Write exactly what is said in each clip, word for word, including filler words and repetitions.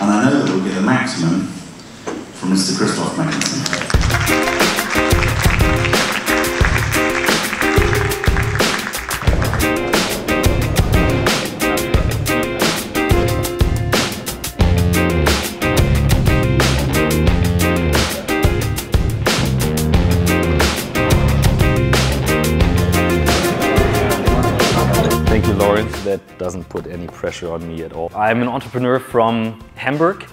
and I know that we'll get the maximum from Mister Christoph Magnussen. That doesn't put any pressure on me at all. I'm an entrepreneur from Hamburg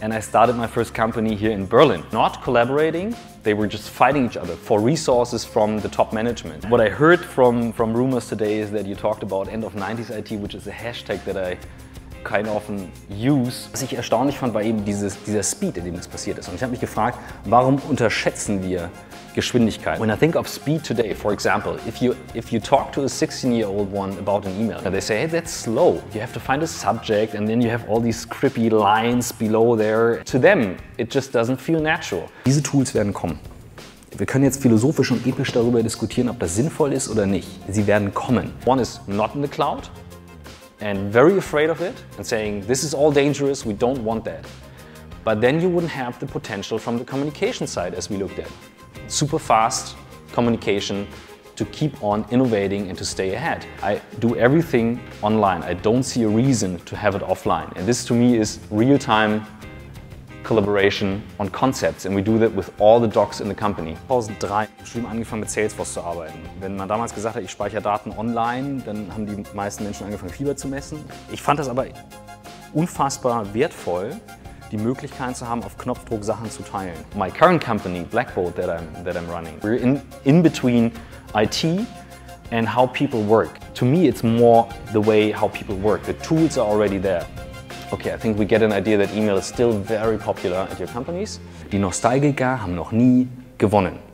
and I started my first company here in Berlin. Not collaborating, they were just fighting each other for resources from the top management. What I heard from, from rumors today is that you talked about end of nineties I T, which is a hashtag that I kind of often use. Was ich erstaunlich fand, war eben dieses, dieser Speed, in dem das passiert ist. Und ich habe mich gefragt, warum unterschätzen wir Geschwindigkeit? When I think of speed today, for example, if you, if you talk to a sixteen-year-old one about an email, they say, hey, that's slow. You have to find a subject and then you have all these creepy lines below there. To them, it just doesn't feel natural. Diese Tools werden kommen. Wir können jetzt philosophisch und episch darüber diskutieren, ob das sinnvoll ist oder nicht. Sie werden kommen. One is not in the cloud and very afraid of it and saying, this is all dangerous, we don't want that. But then you wouldn't have the potential from the communication side as we looked at. Super fast communication to keep on innovating and to stay ahead. I do everything online. I don't see a reason to have it offline. And this to me is real-time collaboration on concepts and we do that with all the docs in the company. zweitausenddrei habe angefangen mit Salesforce zu arbeiten. Wenn man damals gesagt hat, ich speichere Daten online, dann haben die meisten Menschen angefangen Fieber zu messen. Ich fand das aber unfassbar wertvoll, die Möglichkeit zu haben, auf Knopfdruck Sachen zu teilen. My current company, Blackboat, that I'm, that I'm running, we're in, in between I T and how people work. To me it's more the way how people work. The tools are already there. Okay, I think we get an idea that email is still very popular at your companies. Die Nostalgiker haben noch nie gewonnen.